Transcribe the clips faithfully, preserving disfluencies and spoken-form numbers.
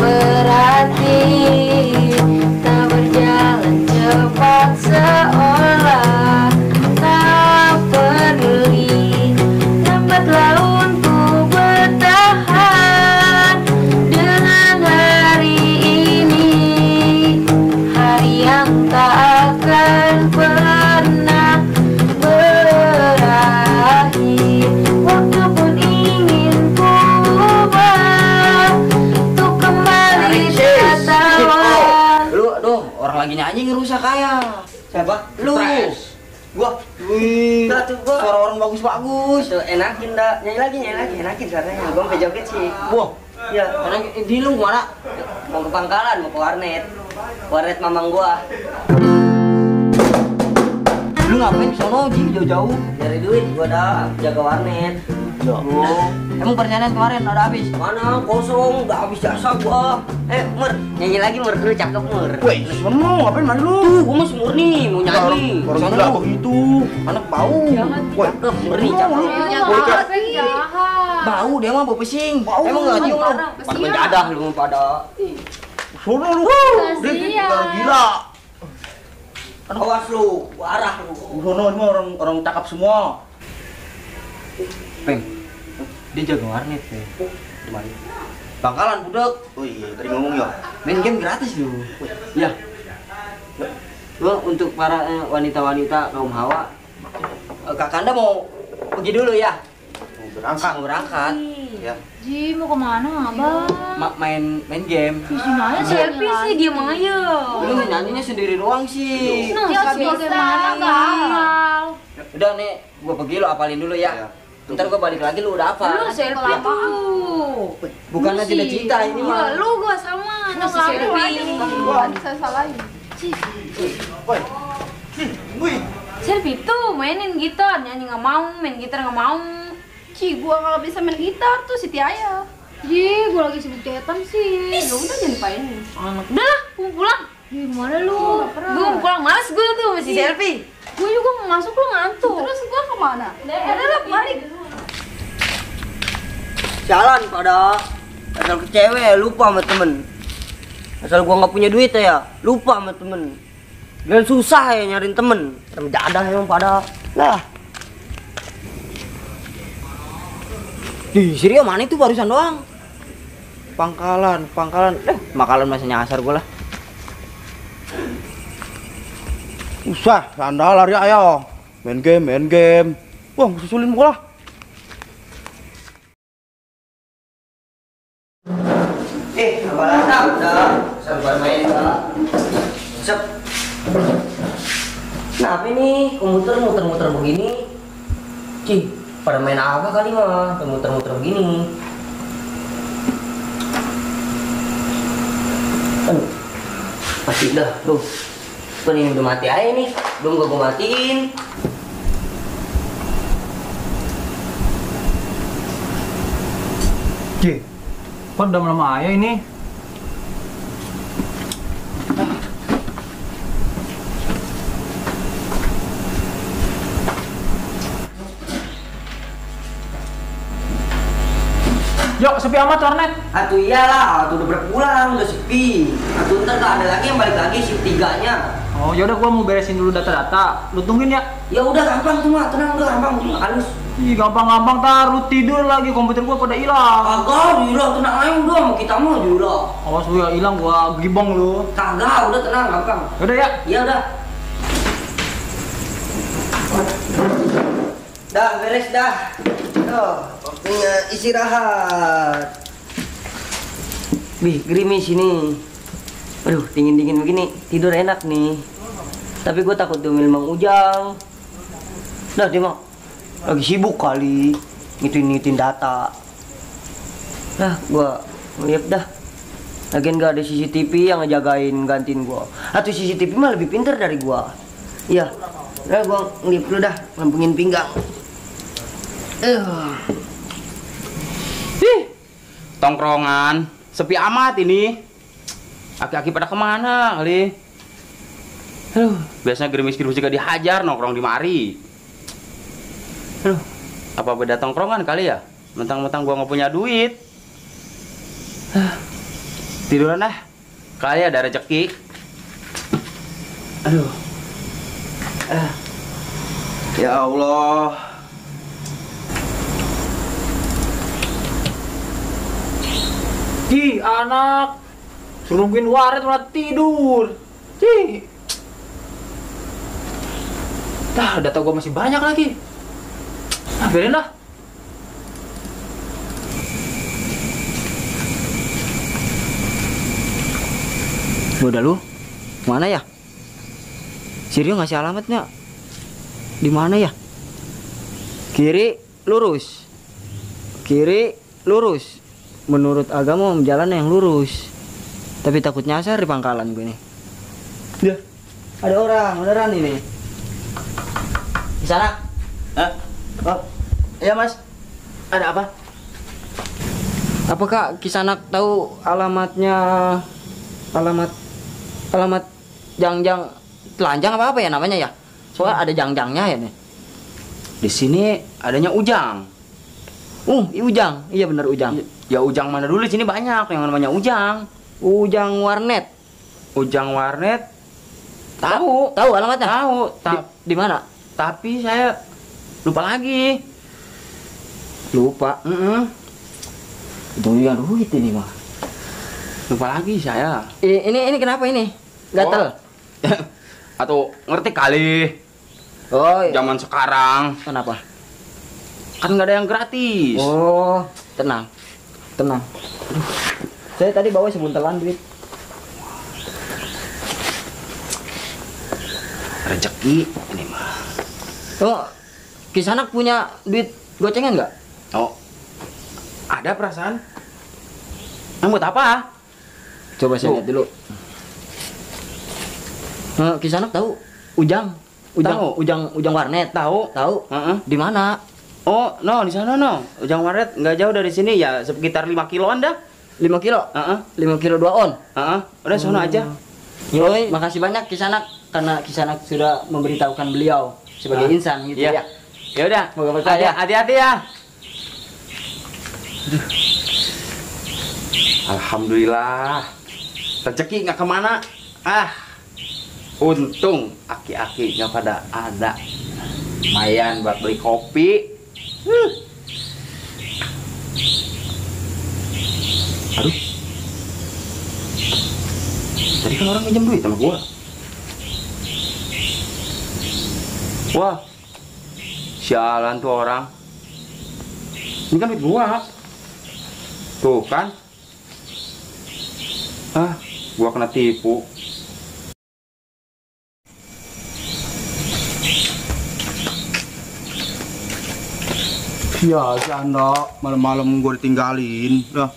berhati, tak berjalan cepat seolah tak peduli. Lambat laun ku bertahan dengan hari ini, hari yang tak akan pernah berakhir. Waktu pun ingin ku ubah untuk kembali tertawa. Lu, aduh, orang lagi nyanyi ngerusak ayah. Siapa? Lu. Gua. Wih. Nah, tuh gua. Suara orang bagus-bagus. Tuh, enakin dah. Nyanyi lagi, nyanyi lagi, enakin suaranya. Gua sampai joget sih. Wah. Iya. Karena di lu mana? Mau ke pangkalan, mau ke warnet. Warnet mamang gua. Lu ngapain sono Ji jauh-jauh? Cari duit gua dah, jaga warnet. Loh. Emang perjalanan kemarin udah habis? Mana kosong, udah habis jasa gua. Eh, Mur, nyanyi lagi Mur, lu cakep Mur. Woi, sono ngapain mana lu? Tuh, gua masih murni mau nyanyi. Sono lu begitu, anak bau. Woi, cakep murni cakep. Bau dia mah bau pesing. Bau. Emang enggak nyium lu. Pada mendadak lu pada. Sono lu. Dia gila. Awas lu, arah lu. Sono semua orang orang cakep semua. Peng, dia jaga warnet ya. Cuman bangkalan budak. Oh iya, tadi ngomong ya. Main game gratis lu. Ya. Lu untuk para wanita-wanita kaum hawa, Kakanda mau pergi dulu ya. Mau berangkat, mau berangkat. Ya. Ji mau kemana abang? Ma main main game. Di sini aja selfie sih dia aja. Lu nyanyinya sendiri doang sih. Nah, bagaimana enggak? Udah nih, gua pergi lo apalin dulu ya. Ntar gua balik lagi lu udah apa? Lu selfie tuh. Bukan lagi ada cinta ini mah. Lu gua sama. Nah, selfie. Gua bisa salahin. Cih. Woi. Woi. Selfie tuh mainin gitar, nyanyi enggak mau, main gitar enggak mau. Ci, gua kalau bisa main gitar tuh Siti Ayah. Ji, gua lagi sibuk cetan sih. Ya udah jangan dipainin. Anak. Udah lah, gua pulang. Di mana lu? Gua mau pulang, males gua tuh masih selfie. Gua juga mau masuk lu ngantuk. Terus gua kemana? Udah lah, balik. Jalan pada asal ke cewek lupa sama temen. Asal gua nggak punya duit ya, lupa sama temen. Dan susah ya nyariin temen. Tidak ada emang pada lah. Di Syria mana itu barusan doang? Pangkalan, pangkalan, eh makalan masih nyasar gue lah. Usah, sandal lari ayo. Main game, main game. Wah, susulin gue lah. Eh, apalah tak udah, serba main lah. Sep. Kenapa nih komputer muter-muter begini? Cih. Pada main apa kali mah, muter-muter begini. Aduh, mati dah, tuh. Ini udah mati aja nih, belum gue matiin. Ji, kok udah lama aja ini? Yuk, sepi amat warnet. Atuh iyalah, atuh udah berpulang, udah sepi. Atuh ntar gak ada lagi yang balik lagi shift tiganya. Oh, yaudah gua mau beresin dulu data-data. Lu tungguin ya. Ya udah gampang tuh, mah. Tenang, udah gampang, udah halus. Ih, gampang-gampang tar lu tidur lagi, komputer gua pada hilang. Kagak, hilang tenang aja udah, mau kita mau juga. Awas lu ya hilang gua gibong lu. Kagak, udah tenang, gampang. Udah ya? Iya udah. Dah, beres dah. Tuh. Waktunya istirahat. Bih, gerimis ini. Aduh, dingin-dingin begini. Tidur enak nih. Tapi gue takut diomel Mang Ujang. Nah, dia mah lagi sibuk kali. Ngituin-ngituin data. Nah, gue ngeliat dah. Lagian gak ada C C T V yang ngejagain gantiin gue. Atau C C T V mah lebih pinter dari gue. Iya. Nah, gue ngeliat dulu dah. Ngempengin pinggang. Uh. Ih, tongkrongan sepi amat ini. Aki-aki pada kemana kali? Aduh, biasanya gerimis-gerimis juga dihajar nongkrong di mari. Aduh, apa beda tongkrongan kali ya? Mentang-mentang gua nggak punya duit. Tiduran lah, kali ada rezeki. Aduh. Ah. Ya Allah. Ih, anak. Suruh nungguin waret malah tidur. Ih. Dah, data gua masih banyak lagi. Nah, biarin lah. Udah lu, mana ya? Si Rio ngasih alamatnya. Di mana ya? Kiri, lurus. Kiri, lurus. Menurut agama jalan yang lurus. Tapi takut nyasar di pangkalan gue nih. Ya, ada orang, beneran ini. Di sana? Hah? Oh, iya mas. Ada apa? Apakah Kisanak tahu alamatnya? Alamat alamat Jangjang Telanjang apa apa ya namanya ya? Soalnya hmm. ada Jangjangnya ya nih. Di sini adanya Ujang. Uh, i Ujang. Iya benar Ujang. Ya, ya Ujang mana dulu, di sini banyak yang namanya Ujang. Ujang Warnet. Ujang Warnet. Tahu, tahu alamatnya? Tahu. Ta di, di mana? Tapi saya lupa lagi. Lupa. Heeh. Mm -mm. Yang duit ini mah. Lupa lagi saya. Ini ini kenapa ini? Gatel. Oh. Atau ngerti kali. Oh, zaman sekarang. Kenapa? Kan nggak ada yang gratis. Oh, tenang. Tenang. Aduh. Saya tadi bawa sebuntelan duit. Rezeki ini mah. Oh, Kisanak punya duit gocengan nggak? Oh. Ada perasaan. Emang buat apa? Coba saya lihat dulu. Nah, Kisanak tahu Ujang, Ujang, tahu. Ujang, Ujang Warnet tahu, tahu. Uh-uh. Di mana? Oh, no, di sana no. Ujang Warnet nggak jauh dari sini ya, sekitar lima kiloan dah. lima kilo? Heeh. Uh-uh. lima kilo dua on. Heeh. Uh-uh. Udah sana hmm. aja. Yoi, makasih banyak Kisanak karena Kisanak sudah memberitahukan beliau sebagai nah. insan gitu yeah. ya. Ya udah, semoga berkah ya. Hati-hati ya. Aduh. Alhamdulillah. Rezeki nggak kemana, ah untung aki-aki nggak pada ada, lumayan buat beli kopi. hmm. Aduh, tadi kan orang pinjam duit sama gua. Wah, sialan tuh orang, ini kan duit gua tuh kan. Ah, gua kena tipu. Ya, si Anda malam-malam gua ditinggalin. Dah.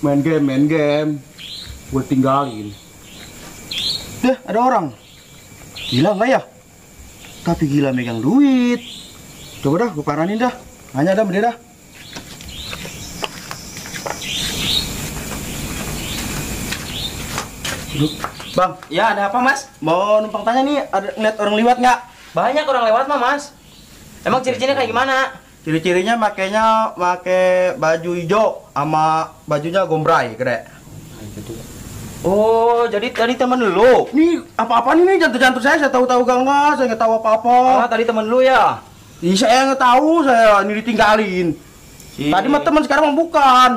Main game, main game. Gua tinggalin. Deh, ada orang. Gila nggak ya? Tapi gila megang duit. Coba dah gua paranin dah. Hanya ada beda dah. Bang, ya ada apa mas? Mau numpang tanya nih, ada ngeliat orang lewat nggak? Banyak orang lewat mah mas. Emang ciri-cirinya kayak gimana? Ciri-cirinya makanya pakai baju hijau sama bajunya gombrai, gede. Oh, jadi tadi temen lu? Nih apa-apa nih jantung-jantung saya, saya tahu-tahu gak nggak, saya nggak tahu apa-apa. Ah, tadi temen lu ya? Ih, saya nggak tahu, saya ini ditinggalin. Si. Tadi mah temen, sekarang mah bukan.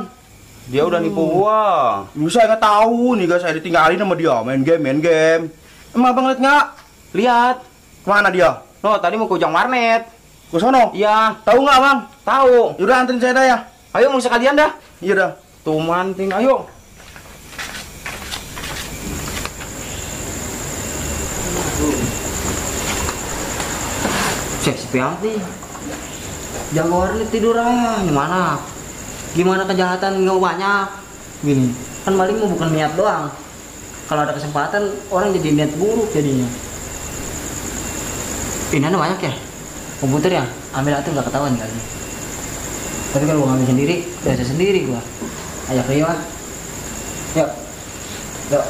Dia udah nipu gua. Hmm. Saya nggak tahu nih guys, saya ditinggalin sama dia main game, main game. Emang abang lihat nggak? Lihat. Kemana dia? No, tadi mau ke Ujang Warnet. Ke sono? Iya. Tahu nggak bang? Tahu. Yaudah anterin saya dah ya. Ayo mau sekalian dah. Iya dah. Tuh manting, ayo. Cek sepi nih. Jangan warnet tidur aja. Gimana? Gimana kejahatan nggak banyak gini kan, maling mah bukan niat doang, kalau ada kesempatan orang jadi niat buruk jadinya. Ini ada banyak ya komputer ya, ambil atuh nggak ketahuan kali, tapi kalau gua ngambil sendiri biasa sendiri gua. Ayo Rio, yuk yuk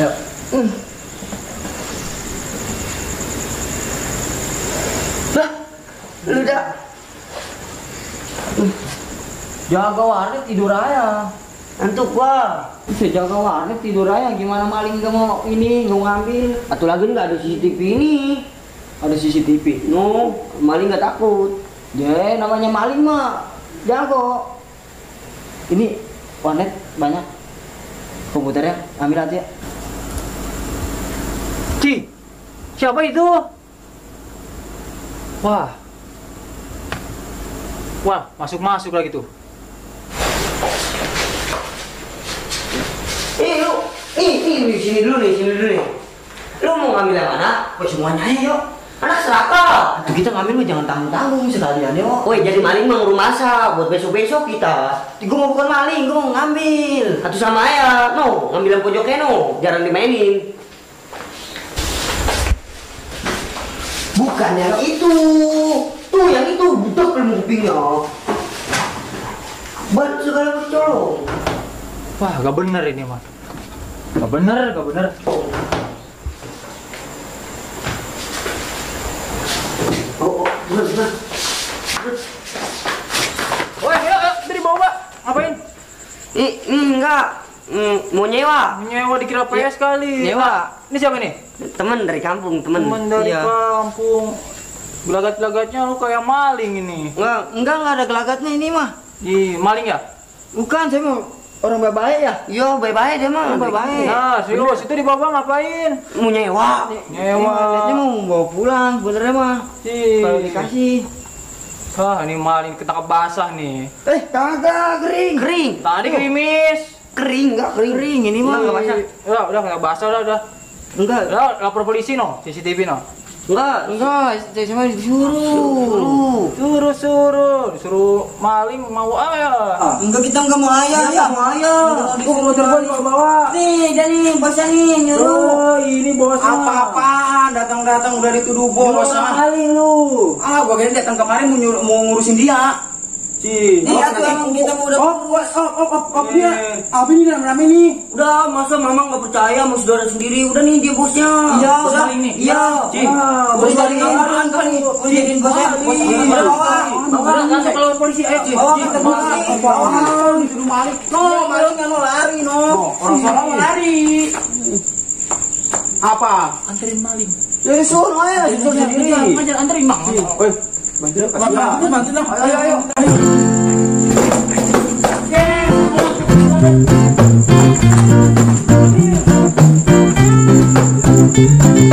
yuk. hmm. Lah lu dah uh. jaga warnet tidur aja. Antuk gua. Sejak kawan tidur aja gimana maling gak mau ini ngambil. Atau lagi nggak ada C C T V ini. Ada C C T V. No, maling nggak takut. Ya namanya maling mah jago. Ini warnet banyak. Komputernya ambil aja. Ci, siapa itu? Wah. Wah, masuk-masuk lagi tuh. Eh, lu, ini, ini, sini dulu nih, sini dulu nih. Lu mau ngambil yang mana? Woi, semuanya aja yuk. Anak serakah. Tuh kita ngambil lu jangan tanggung-tanggung sekalian yuk. Woi, jadi maling mah rumah masa buat besok-besok kita. Gue mau bukan maling, gue mau ngambil. Satu sama aja, no, ngambil yang pojoknya no, jarang dimainin. Bukan yang itu. Tuh, yang itu budak ilmu kupingnya. Bantu segala bercolong. Wah, gak bener ini, man. Gak bener, gak bener. Oh, oh, bener, bener. Woi, ayo, ayo, dari bawah, Pak. Ngapain? Ih, enggak. Mau nyewa. Nyewa dikira P S kali. Nyewa. Ini siapa ini? Temen dari kampung, temen. Temen dari iya. kampung. Gelagat-gelagatnya lu kayak maling ini. Enggak, enggak, enggak ada gelagatnya ini, mah. Ih, maling ya? Bukan, saya mau... Orang baik-baik ya? Iya, baik-baik dia mah. Orang baik-baik. Nah, serius, itu di bawah ngapain? Mau nyewa. Nyewa. Dia mau bawa pulang, benernya mah. Kalau dikasih. Wah, ini maling ketangkap basah nih. Eh, kagak, kering. Kering. Tadi gerimis. Kering, enggak kering. Kering, ini mah. Enggak basah. Udah, udah, enggak basah, udah, udah. Enggak. Udah, lapor polisi no, C C T V no. Enggak, enggak, saya cuma disuruh. Suruh, suruh, disuruh maling mau ayah. Enggak, kita enggak mau ayah, ya, mau ayah. Kok mau terbang ke bawah? Nih, jadi bosnya nih nyuruh. Oh, ini bosnya. Apa-apaan, datang-datang udah dituduh bos. Maling lu. Ah, gua kira datang kemarin mau nyuruh mau ngurusin dia. Cih. Nih, aku emang kita mau udah. Oh, oh, oh, oh, dia. Abi ini rame-rame nih. Udah, masa mama nggak percaya sama saudara sendiri. Udah nih dia bosnya. Iya, udah ini. Iya. Cih. Bos dari kawan kan nih. Bos dari bosnya. Bos dari bawa. Bawa langsung ke polisi. Ayo, Cih. Bawa ke polisi. Bawa disuruh balik. No, malingnya no lari, no. Orang salah lari. Apa? Anterin maling. Ya suruh aja, suruh sendiri. Jangan anterin bang. Eh. Bantu lah, bantu lah. Ayo, ayo. Yeay.